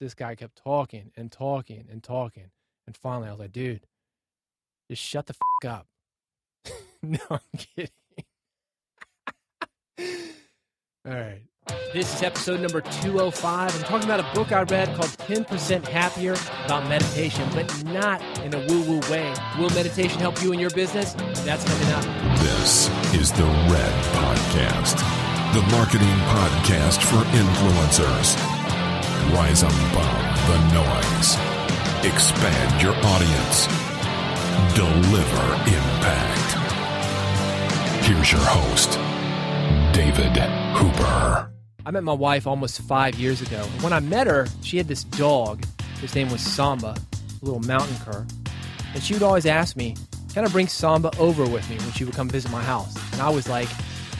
this guy kept talking and talking and talking. And finally, I was like, dude, just shut the fuck up. No, I'm kidding. All right. This is episode number 205. I'm talking about a book I read called 10% Happier about meditation, but not in a woo-woo way. Will meditation help you in your business? That's coming up. This is the RED Podcast, the marketing podcast for influencers. Rise above the noise. Expand your audience. Deliver impact. Here's your host, David Hooper. I met my wife almost 5 years ago. When I met her, she had this dog. His name was Samba, a little mountain cur. And she would always ask me, can I bring Samba over with me when she would come visit my house? And I was like,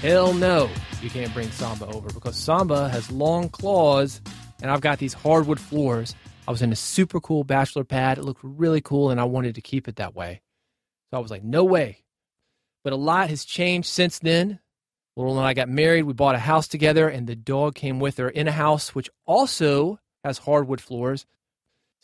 hell no, you can't bring Samba over because Samba has long claws and I've got these hardwood floors. I was in a super cool bachelor pad. It looked really cool and I wanted to keep it that way. So I was like, no way. But a lot has changed since then. Laurel and I got married, we bought a house together, and the dog came with her in a house which also has hardwood floors.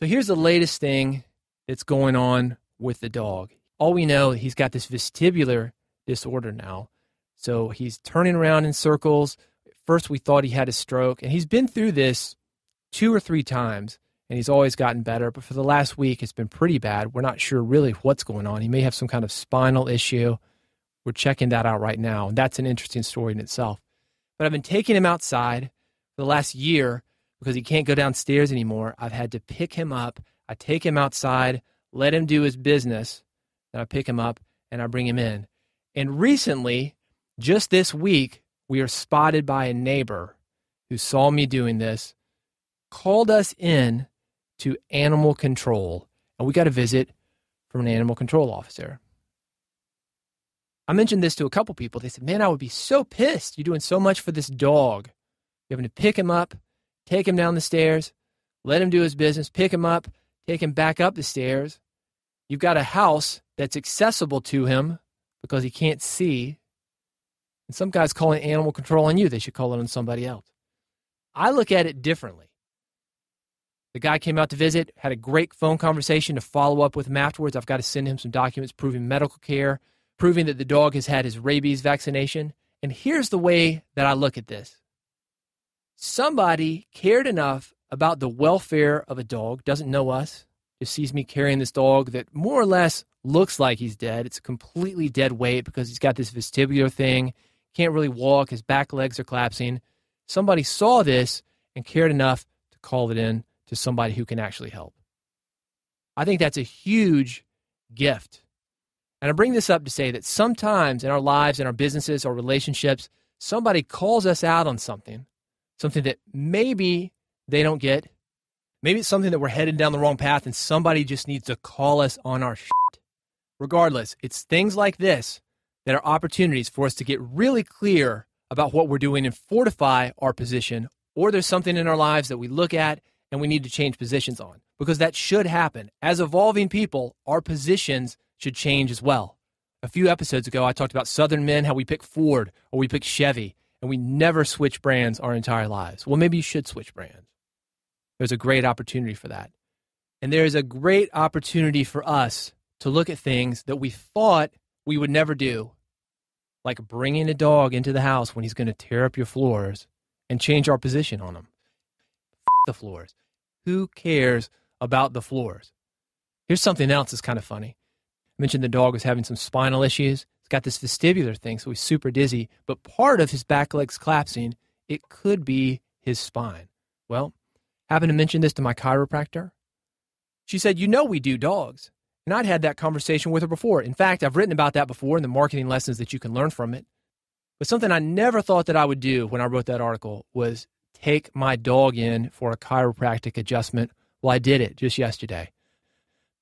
So here's the latest thing that's going on with the dog. All we know, he's got this vestibular disorder now. So he's turning around in circles. At first, we thought he had a stroke, and he's been through this 2 or 3 times, and he's always gotten better. But for the last week, it's been pretty bad. We're not sure really what's going on. He may have some kind of spinal issue. We're checking that out right now. And that's an interesting story in itself. But I've been taking him outside for the last year because he can't go downstairs anymore. I've had to pick him up. I take him outside, let him do his business. Then I pick him up and I bring him in. And recently, just this week, we are spotted by a neighbor who saw me doing this, called us in to animal control. And we got a visit from an animal control officer. I mentioned this to a couple people. They said, man, I would be so pissed. You're doing so much for this dog. You're having to pick him up, take him down the stairs, let him do his business, pick him up, take him back up the stairs. You've got a house that's accessible to him because he can't see. And some guy's calling animal control on you. They should call it on somebody else. I look at it differently. The guy came out to visit, had a great phone conversation to follow up with him afterwards. I've got to send him some documents proving medical care, proving that the dog has had his rabies vaccination. And here's the way that I look at this. Somebody cared enough about the welfare of a dog, doesn't know us, just sees me carrying this dog that more or less looks like he's dead. It's a completely dead weight because he's got this vestibular thing, can't really walk, his back legs are collapsing. Somebody saw this and cared enough to call it in to somebody who can actually help. I think that's a huge gift. And I bring this up to say that sometimes in our lives, in our businesses or relationships, somebody calls us out on something that maybe they don't get. Maybe it's something that we're headed down the wrong path and somebody just needs to call us on our shit. Regardless, it's things like this that are opportunities for us to get really clear about what we're doing and fortify our position, or there's something in our lives that we look at and we need to change positions on, because that should happen. As evolving people, our positions should change as well. A few episodes ago, I talked about Southern men, how we pick Ford or we pick Chevy, and we never switch brands our entire lives. Well, maybe you should switch brands. There's a great opportunity for that. And there is a great opportunity for us to look at things that we thought we would never do, like bringing a dog into the house when he's going to tear up your floors and change our position on them. F the floors. Who cares about the floors? Here's something else that's kind of funny. I mentioned the dog was having some spinal issues. He's got this vestibular thing, so he's super dizzy. But part of his back leg's collapsing, it could be his spine. Well, happened to mention this to my chiropractor. She said, you know we do dogs. And I'd had that conversation with her before. In fact, I've written about that before in the marketing lessons that you can learn from it. But something I never thought that I would do when I wrote that article was take my dog in for a chiropractic adjustment. Well, I did it just yesterday.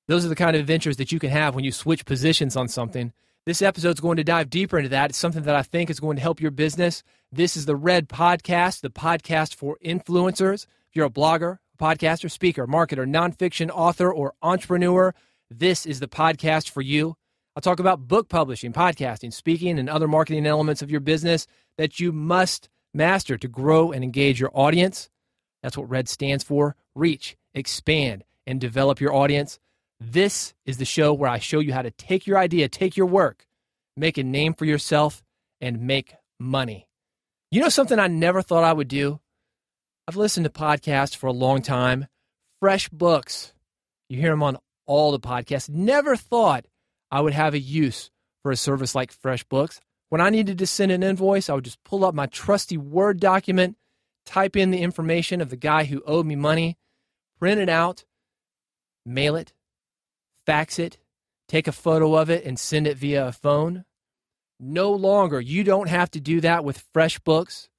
Those are the kind of adventures that you can have when you switch positions on something. This episode's going to dive deeper into that. It's something that I think is going to help your business. This is the RED Podcast, the podcast for influencers. If you're a blogger, podcaster, speaker, marketer, nonfiction author, or entrepreneur, this is the podcast for you. I'll talk about book publishing, podcasting, speaking, and other marketing elements of your business that you must master to grow and engage your audience. That's what RED stands for. Reach, expand, and develop your audience. This is the show where I show you how to take your idea, take your work, make a name for yourself, and make money. You know something I never thought I would do? I've listened to podcasts for a long time. FreshBooks. You hear them on all the podcasts. Never thought I would have a use for a service like FreshBooks. When I needed to send an invoice, I would just pull up my trusty Word document, type in the information of the guy who owed me money, print it out, mail it, fax it, take a photo of it, and send it via a phone. No longer. You don't have to do that with FreshBooks.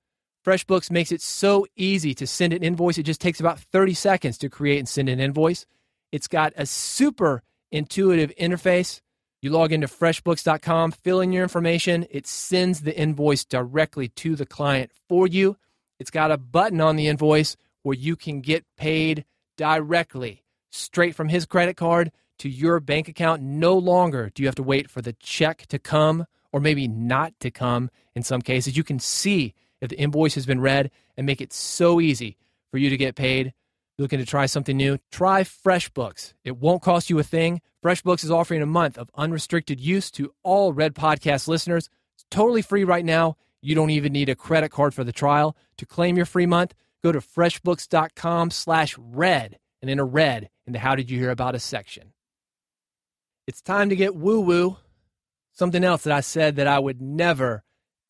FreshBooks makes it so easy to send an invoice. It just takes about 30 seconds to create and send an invoice. It's got a super intuitive interface. You log into freshbooks.com, fill in your information. It sends the invoice directly to the client for you. It's got a button on the invoice where you can get paid directly, straight from his credit card to your bank account. No longer do you have to wait for the check to come, or maybe not to come in some cases. You can see if the invoice has been read and make it so easy for you to get paid. Looking to try something new? Try FreshBooks. It won't cost you a thing. FreshBooks is offering a month of unrestricted use to all Red Podcast listeners. It's totally free right now. You don't even need a credit card for the trial. To claim your free month, go to freshbooks.com/red and enter red in the How Did You Hear About Us section. It's time to get woo-woo. Something else that I said that I would never,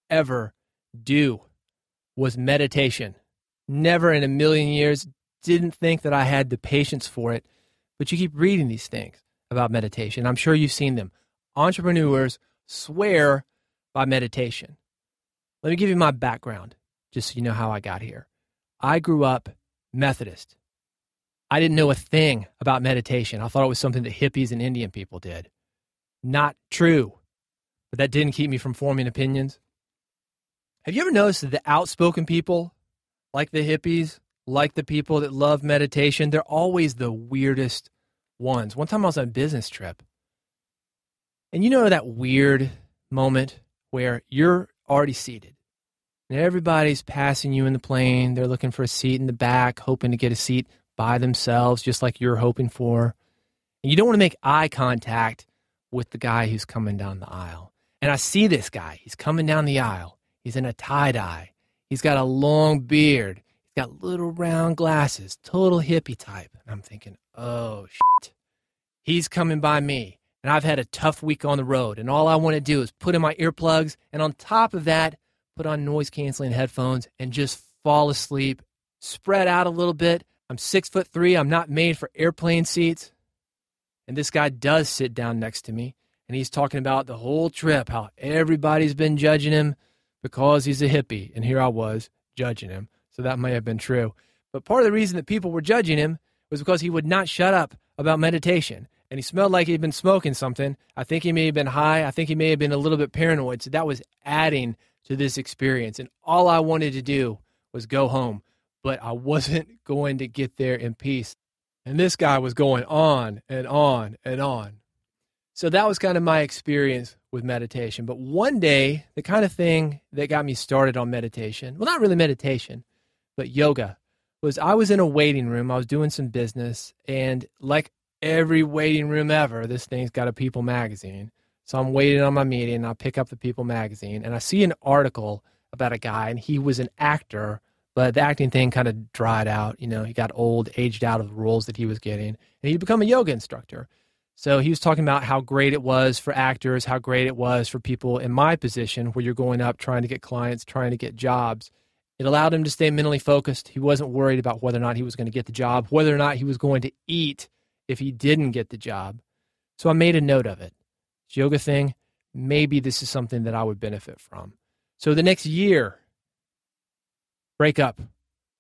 ever do was meditation. Never in a million years. Didn't think that I had the patience for it, but you keep reading these things about meditation. I'm sure you've seen them. Entrepreneurs swear by meditation. Let me give you my background, just so you know how I got here. I grew up Methodist. I didn't know a thing about meditation. I thought it was something that hippies and Indian people did. Not true, but that didn't keep me from forming opinions. Have you ever noticed that the outspoken people, like the hippies, like the people that love meditation, they're always the weirdest ones? One time I was on a business trip, and you know that weird moment where you're already seated, and everybody's passing you in the plane. They're looking for a seat in the back, hoping to get a seat by themselves, just like you're hoping for. And you don't want to make eye contact with the guy who's coming down the aisle. And I see this guy. He's coming down the aisle. He's in a tie-dye. He's got a long beard. Got little round glasses, total hippie type. And I'm thinking, oh, shit. He's coming by me, and I've had a tough week on the road, and all I want to do is put in my earplugs, and on top of that, put on noise-canceling headphones and just fall asleep, spread out a little bit. I'm 6'3". I'm not made for airplane seats. And this guy does sit down next to me, and he's talking about the whole trip, how everybody's been judging him because he's a hippie, and here I was judging him. So that may have been true. But part of the reason that people were judging him was because he would not shut up about meditation. And he smelled like he'd been smoking something. I think he may have been high. I think he may have been a little bit paranoid. So that was adding to this experience. And all I wanted to do was go home. But I wasn't going to get there in peace. And this guy was going on and on and on. So that was kind of my experience with meditation. But one day, the kind of thing that got me started on meditation, well, not really meditation, but yoga, was I was in a waiting room. I was doing some business, and like every waiting room ever, this thing's got a People magazine. So I'm waiting on my meeting, and I pick up the People magazine, and I see an article about a guy, and he was an actor, but the acting thing kind of dried out. You know, he got old, aged out of the roles that he was getting, and he'd become a yoga instructor. So he was talking about how great it was for actors, how great it was for people in my position where you're going up trying to get clients, trying to get jobs. It allowed him to stay mentally focused. He wasn't worried about whether or not he was going to get the job, whether or not he was going to eat if he didn't get the job. So I made a note of it. This yoga thing, maybe this is something that I would benefit from. So the next year, break up.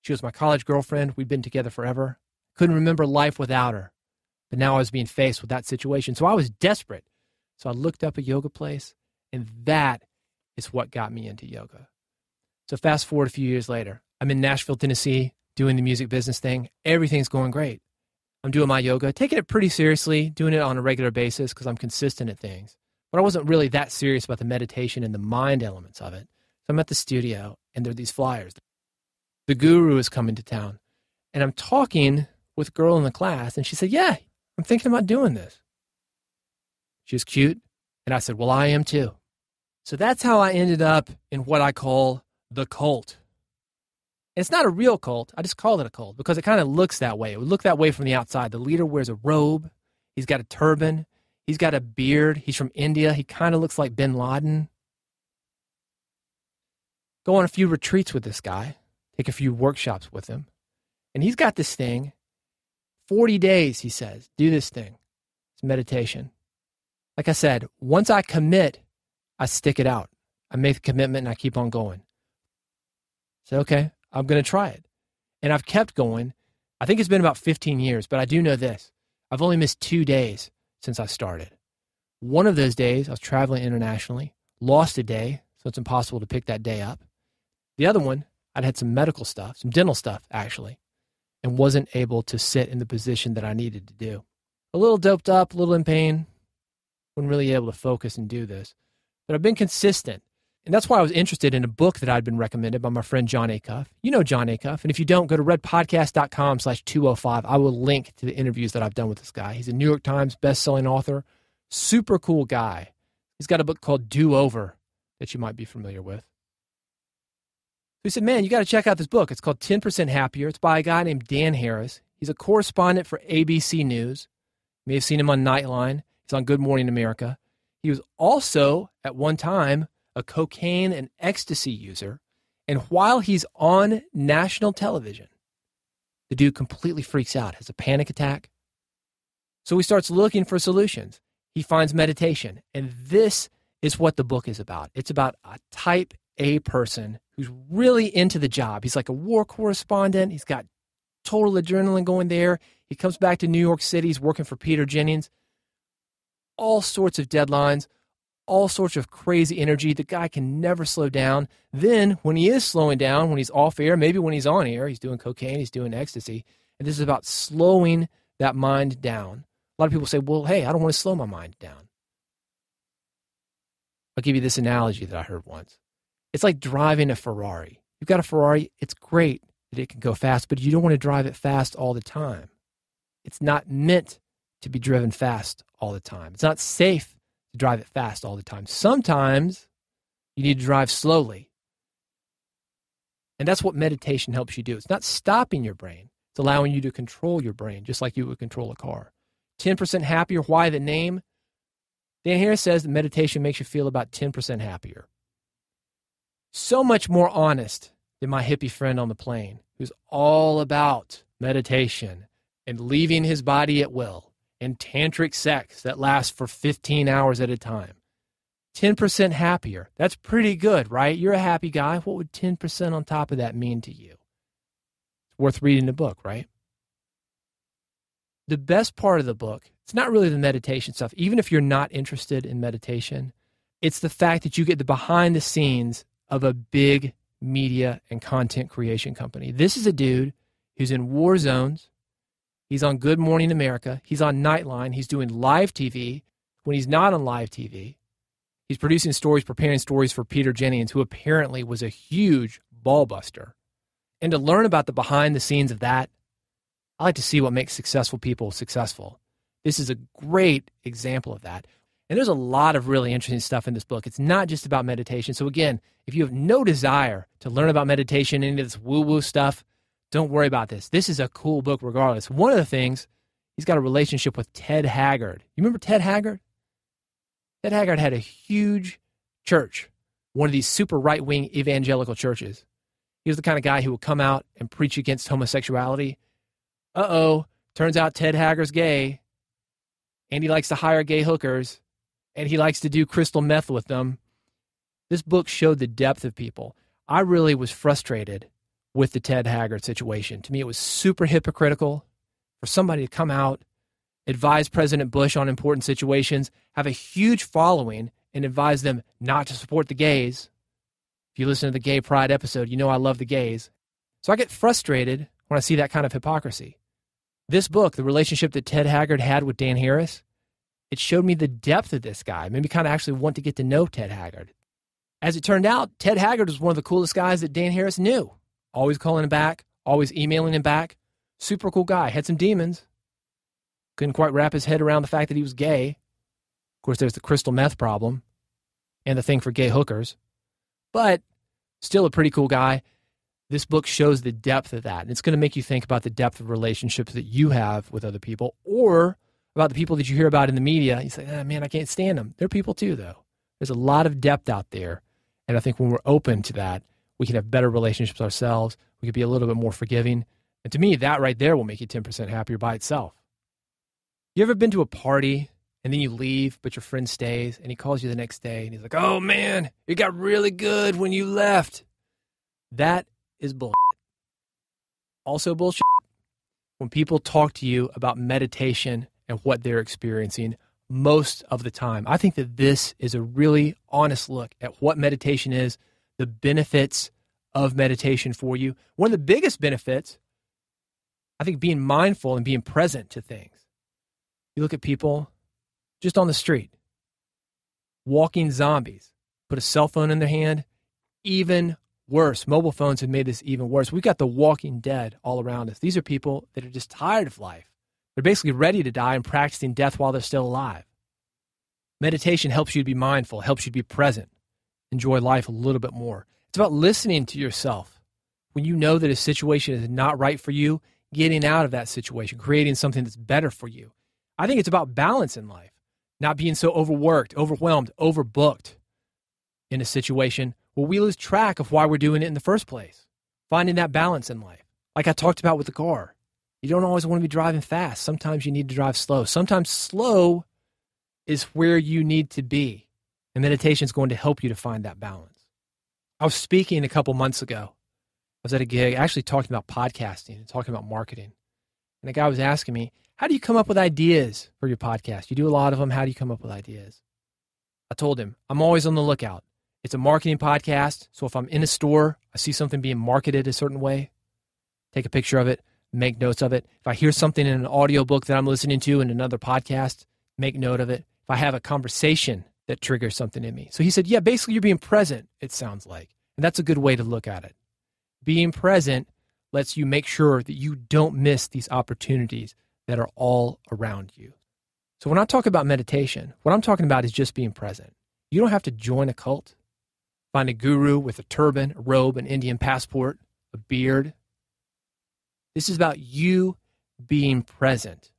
She was my college girlfriend. We'd been together forever. Couldn't remember life without her. But now I was being faced with that situation. So I was desperate. So I looked up a yoga place, and that is what got me into yoga. So fast forward a few years later, I'm in Nashville, Tennessee, doing the music business thing. Everything's going great. I'm doing my yoga, taking it pretty seriously, doing it on a regular basis because I'm consistent at things. But I wasn't really that serious about the meditation and the mind elements of it. So I'm at the studio, and there are these flyers. The guru is coming to town. And I'm talking with a girl in the class, and she said, yeah, I'm thinking about doing this. She was cute. And I said, well, I am too. So that's how I ended up in what I call the cult. And it's not a real cult. I just call it a cult because it kind of looks that way. It would look that way from the outside. The leader wears a robe. He's got a turban. He's got a beard. He's from India. He kind of looks like bin Laden. Go on a few retreats with this guy. Take a few workshops with him. And he's got this thing. 40 days, he says, do this thing. It's meditation. Like I said, once I commit, I stick it out. I make the commitment and I keep on going. So, okay, I'm going to try it. And I've kept going. I think it's been about 15 years, but I do know this. I've only missed 2 days since I started. One of those days, I was traveling internationally, lost a day, so it's impossible to pick that day up. The other one, I'd had some medical stuff, some dental stuff, actually, and wasn't able to sit in the position that I needed to do. A little doped up, a little in pain. Wasn't really able to focus and do this. But I've been consistent. And that's why I was interested in a book that I'd been recommended by my friend John Acuff. You know John Acuff. And if you don't, go to redpodcast.com/205. I will link to the interviews that I've done with this guy. He's a New York Times bestselling author. Super cool guy. He's got a book called Do Over that you might be familiar with. He said, man, you got to check out this book. It's called 10% Happier. It's by a guy named Dan Harris. He's a correspondent for ABC News. You may have seen him on Nightline. He's on Good Morning America. He was also, at one time, a cocaine and ecstasy user. And while he's on national television, the dude completely freaks out, has a panic attack. So he starts looking for solutions. He finds meditation. And this is what the book is about. It's about a type A person who's really into the job. He's like a war correspondent. He's got total adrenaline going there. He comes back to New York City. He's working for Peter Jennings. All sorts of deadlines, all sorts of crazy energy. The guy can never slow down. Then when he is slowing down, when he's off air, maybe when he's on air, he's doing cocaine, he's doing ecstasy. And this is about slowing that mind down. A lot of people say, well, hey, I don't want to slow my mind down. I'll give you this analogy that I heard once. It's like driving a Ferrari. You've got a Ferrari. It's great that it can go fast, but you don't want to drive it fast all the time. It's not meant to be driven fast all the time. It's not safe to drive it fast all the time. Sometimes you need to drive slowly. And that's what meditation helps you do. It's not stopping your brain. It's allowing you to control your brain, just like you would control a car. 10% Happier, why the name? Dan Harris says that meditation makes you feel about 10% happier. So much more honest than my hippie friend on the plane, who's all about meditation and leaving his body at will, and tantric sex that lasts for 15 hours at a time. 10% happier. That's pretty good, right? You're a happy guy. What would 10% on top of that mean to you? It's worth reading the book, right? The best part of the book, it's not really the meditation stuff. Even if you're not interested in meditation, it's the fact that you get the behind the scenes of a big media and content creation company. This is a dude who's in war zones. He's on Good Morning America. He's on Nightline. He's doing live TV. When he's not on live TV, he's producing stories, preparing stories for Peter Jennings, who apparently was a huge ball buster. And to learn about the behind the scenes of that, I like to see what makes successful people successful. This is a great example of that. And there's a lot of really interesting stuff in this book. It's not just about meditation. So again, if you have no desire to learn about meditation, any of this woo-woo stuff, don't worry about this. This is a cool book regardless. One of the things, he's got a relationship with Ted Haggard. You remember Ted Haggard? Ted Haggard had a huge church, one of these super right-wing evangelical churches. He was the kind of guy who would come out and preach against homosexuality. Uh-oh, turns out Ted Haggard's gay, and he likes to hire gay hookers, and he likes to do crystal meth with them. This book showed the depth of people. I really was frustrated with the Ted Haggard situation. To me, it was super hypocritical for somebody to come out, advise President Bush on important situations, have a huge following, and advise them not to support the gays. If you listen to the Gay Pride episode, you know I love the gays. So I get frustrated when I see that kind of hypocrisy. This book, the relationship that Ted Haggard had with Dan Harris, it showed me the depth of this guy. It made me kind of actually want to get to know Ted Haggard. As it turned out, Ted Haggard was one of the coolest guys that Dan Harris knew. Always calling him back, always emailing him back, super cool guy, had some demons. Couldn't quite wrap his head around the fact that he was gay. Of course, there's the crystal meth problem and the thing for gay hookers, but still a pretty cool guy. This book shows the depth of that, and it's going to make you think about the depth of relationships that you have with other people, or about the people that you hear about in the media. You say, man, I can't stand them. They're people too, though. There's a lot of depth out there, and I think when we're open to that, we can have better relationships ourselves. We can be a little bit more forgiving, and to me, that right there will make you 10% happier by itself. You ever been to a party, and then you leave, but your friend stays, and he calls you the next day, and he's like, oh, man, it got really good when you left. That is bullshit. Also bullshit when people talk to you about meditation and what they're experiencing most of the time. I think that this is a really honest look at what meditation is, the benefits of meditation for you. One of the biggest benefits, I think, being mindful and being present to things. You look at people just on the street, walking zombies, put a cell phone in their hand, even worse. Mobile phones have made this even worse. We've got the walking dead all around us. These are people that are just tired of life. They're basically ready to die and practicing death while they're still alive. Meditation helps you to be mindful, helps you to be present, enjoy life a little bit more. It's about listening to yourself. When you know that a situation is not right for you, getting out of that situation, creating something that's better for you. I think it's about balance in life, not being so overworked, overwhelmed, overbooked in a situation where we lose track of why we're doing it in the first place. Finding that balance in life. Like I talked about with the car. You don't always want to be driving fast. Sometimes you need to drive slow. Sometimes slow is where you need to be. And meditation is going to help you to find that balance. I was speaking a couple months ago. I was at a gig actually talking about podcasting and talking about marketing. And a guy was asking me, how do you come up with ideas for your podcast? You do a lot of them. How do you come up with ideas? I told him, I'm always on the lookout. It's a marketing podcast, so if I'm in a store, I see something being marketed a certain way, take a picture of it, make notes of it. If I hear something in an audiobook that I'm listening to in another podcast, make note of it. If I have a conversation that triggers something in me. So he said, yeah, basically you're being present, it sounds like. And that's a good way to look at it. Being present lets you make sure that you don't miss these opportunities that are all around you. So when I talk about meditation, what I'm talking about is just being present. You don't have to join a cult. Find a guru with a turban, a robe, an Indian passport, a beard. This is about you being present.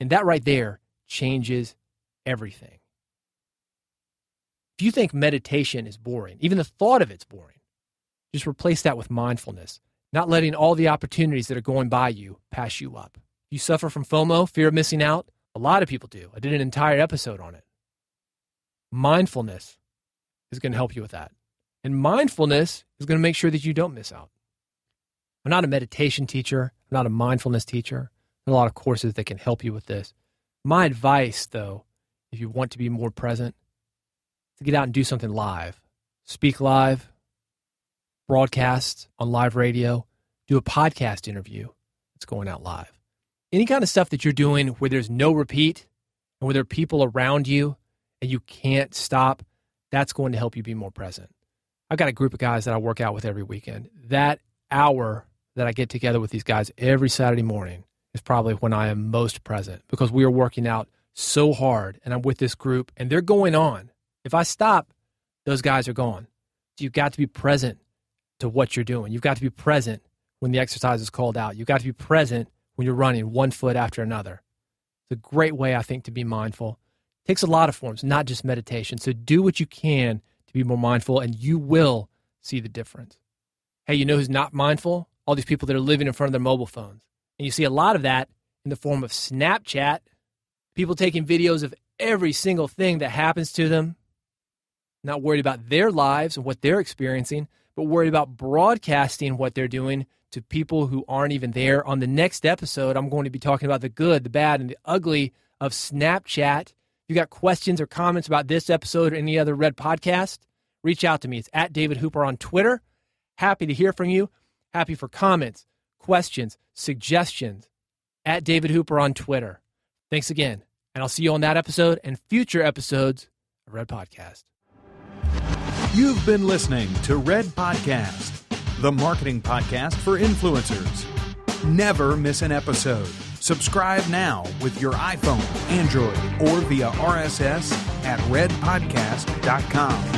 And that right there changes everything. If you think meditation is boring, even the thought of it's boring, just replace that with mindfulness, not letting all the opportunities that are going by you pass you up. You suffer from FOMO, fear of missing out. A lot of people do. I did an entire episode on it. Mindfulness is going to help you with that. And mindfulness is going to make sure that you don't miss out. I'm not a meditation teacher. I'm not a mindfulness teacher. There are a lot of courses that can help you with this. My advice, though, if you want to be more present, is to get out and do something live. Speak live, broadcast on live radio, do a podcast interview that's going out live. Any kind of stuff that you're doing where there's no repeat and where there are people around you and you can't stop, that's going to help you be more present. I've got a group of guys that I work out with every weekend. That hour that I get together with these guys every Saturday morning is probably when I am most present because we are working out so hard and I'm with this group and they're going on. If I stop, those guys are gone. So you've got to be present to what you're doing. You've got to be present when the exercise is called out. You've got to be present when you're running one foot after another. It's a great way, I think, to be mindful. Takes a lot of forms, not just meditation. So do what you can to be more mindful, and you will see the difference. Hey, you know who's not mindful? All these people that are living in front of their mobile phones. And you see a lot of that in the form of Snapchat, people taking videos of every single thing that happens to them, not worried about their lives and what they're experiencing, but worried about broadcasting what they're doing to people who aren't even there. On the next episode, I'm going to be talking about the good, the bad, and the ugly of Snapchat. If you got questions or comments about this episode or any other Red Podcast, reach out to me. It's @DavidHooper on Twitter. Happy to hear from you. Happy for comments, questions, suggestions. @DavidHooper on Twitter. Thanks again, and I'll see you on that episode and future episodes of Red Podcast. You've been listening to Red Podcast, the marketing podcast for influencers. Never miss an episode. Subscribe now with your iPhone, Android, or via RSS at redpodcast.com.